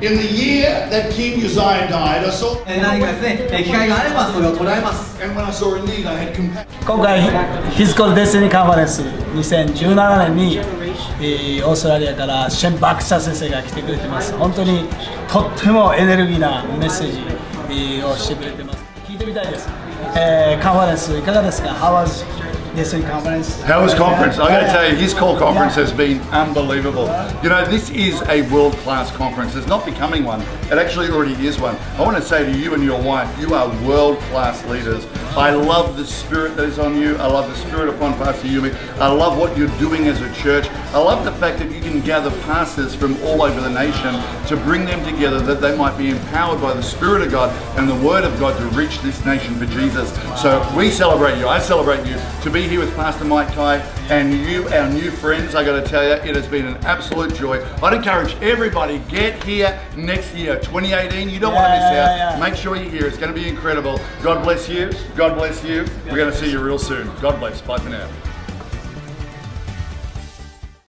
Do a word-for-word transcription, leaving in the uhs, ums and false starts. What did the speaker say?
In the year that King Uzziah died, I saw and when I saw a need, I had compassion. 今回、His Call Destiny Conference twenty seventeen年にオーストラリアからシェン・バクサー先生が来てくれてます。本当にとってもエネルギーなメッセージをしてくれてます。聞いてみたいです。え、カンファレンスいかがですか? How was Destiny Conference? How was conference? I got to tell you, His Call Conference has been unbelievable. You know, this is a world-class conference. It's not becoming one. It actually already is one. I want to say to you and your wife, you are world-class leaders. I love the spirit that is on you. I love the spirit upon Pastor Yumi. I love what you're doing as a church. I love the fact that you can gather pastors from all over the nation to bring them together that they might be empowered by the Spirit of God and the Word of God to reach this nation for Jesus. So we celebrate you. I celebrate you. To be here with Pastor Mike Kai and you, our new friends, I got to tell you, it has been an absolute joy. I'd encourage everybody, get here next year, twenty eighteen. You don't yeah, want to miss yeah, out. Yeah. Make sure you're here. It's going to be incredible. God bless you. God bless you. We're going to see you real soon. God bless. Bye for now.